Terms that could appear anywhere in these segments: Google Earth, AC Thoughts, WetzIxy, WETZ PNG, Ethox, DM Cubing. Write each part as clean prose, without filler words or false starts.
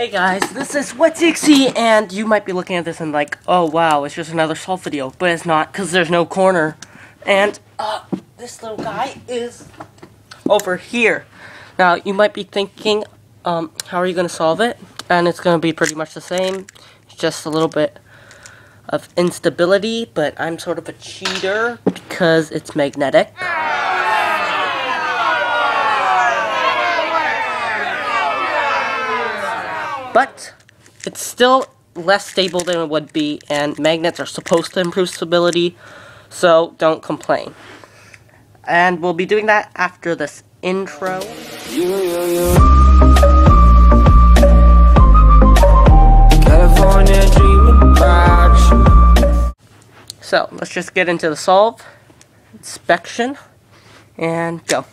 Hey guys, this is WetzIxy, and you might be looking at this and like, oh wow, it's just another salt video, but it's not, because there's no corner, and this little guy is over here. Now, you might be thinking, how are you going to solve it? And it's going to be pretty much the same, just a little bit of instability, but I'm sort of a cheater, because it's magnetic. But it's still less stable than it would be, and magnets are supposed to improve stability, so don't complain. And we'll be doing that after this intro. California dreaming about you. So let's just get into the solve, inspection, and go.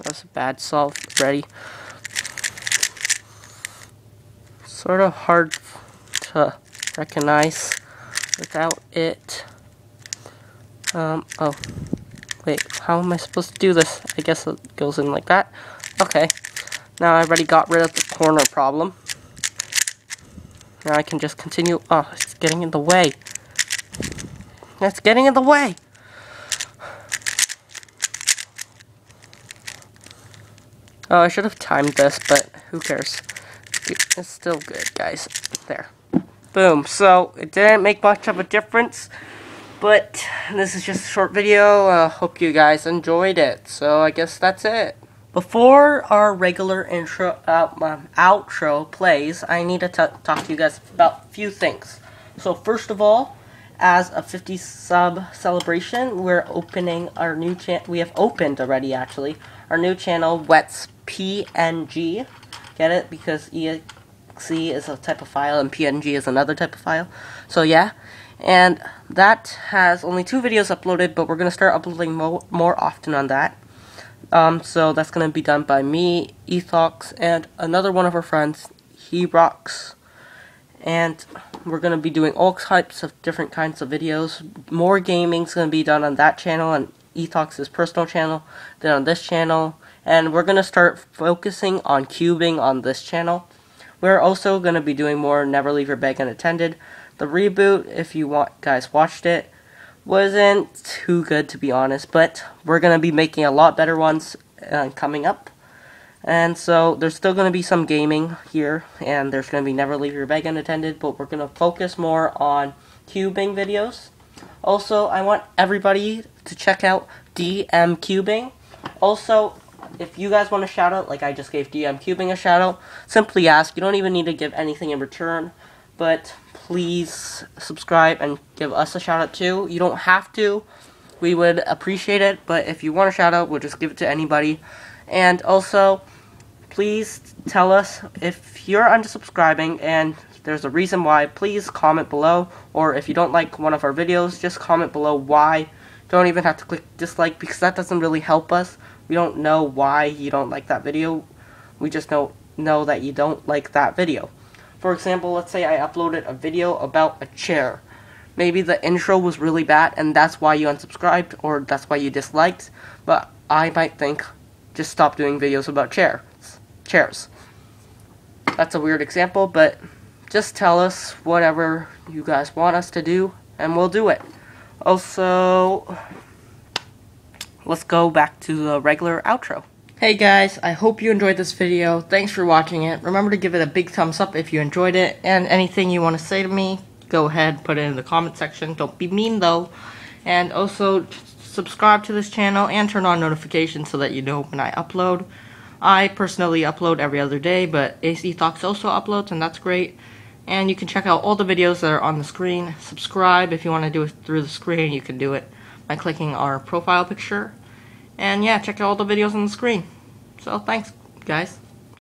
That was a bad solve. Ready. Sort of hard to recognize without it. Oh, wait, how am I supposed to do this? I guess it goes in like that. Okay, now I already got rid of the corner problem. Now I can just continue. Oh, it's getting in the way. It's getting in the way. Oh, I should have timed this, but who cares? It's still good, guys. There. Boom. So, it didn't make much of a difference, but this is just a short video. Hope you guys enjoyed it. So, I guess that's it. Before our regular intro, outro plays, I need to talk to you guys about a few things. So, first of all, as a 50 sub celebration, we're opening our new channel. We have opened already, actually. Our new channel, WETZ PNG. Get it? Because exe is a type of file and png is another type of file. So yeah, and that has only 2 videos uploaded, but we're going to start uploading more often on that. So that's going to be done by me, Ethox, and another one of our friends, He Rocks. And we're going to be doing all types of different kinds of videos. More gaming's going to be done on that channel and Ethox's personal channel, then on this channel. And we're going to start focusing on cubing on this channel. We're also going to be doing more Never Leave Your Bag Unattended. The reboot, if you guys watched it, wasn't too good to be honest. But we're going to be making a lot better ones coming up. And so there's still going to be some gaming here. And there's going to be Never Leave Your Bag Unattended. But we're going to focus more on cubing videos. Also, I want everybody to check out DM Cubing. Also, if you guys want a shout out, like I just gave DM Cubing a shout out, simply ask. You don't even need to give anything in return, but please subscribe and give us a shout out too. You don't have to. We would appreciate it, but if you want a shout out, we'll just give it to anybody. And also, please tell us if you're unsubscribing and there's a reason why. Please comment below, or if you don't like one of our videos, just comment below why. Don't even have to click dislike because that doesn't really help us. We don't know why you don't like that video. We just know that you don't like that video. For example, let's say I uploaded a video about a chair. Maybe the intro was really bad and that's why you unsubscribed or that's why you disliked. But I might think, just stop doing videos about chairs. That's a weird example, but just tell us whatever you guys want us to do and we'll do it. Also, let's go back to the regular outro. Hey guys, I hope you enjoyed this video. Thanks for watching it. Remember to give it a big thumbs up if you enjoyed it. And anything you want to say to me, go ahead, put it in the comment section. Don't be mean though. And also, subscribe to this channel and turn on notifications so that you know when I upload. I personally upload every other day, but AC Thoughts also uploads and that's great. And you can check out all the videos that are on the screen. Subscribe if you want to do it through the screen. You can do it by clicking our profile picture. And yeah, check out all the videos on the screen. So thanks, guys.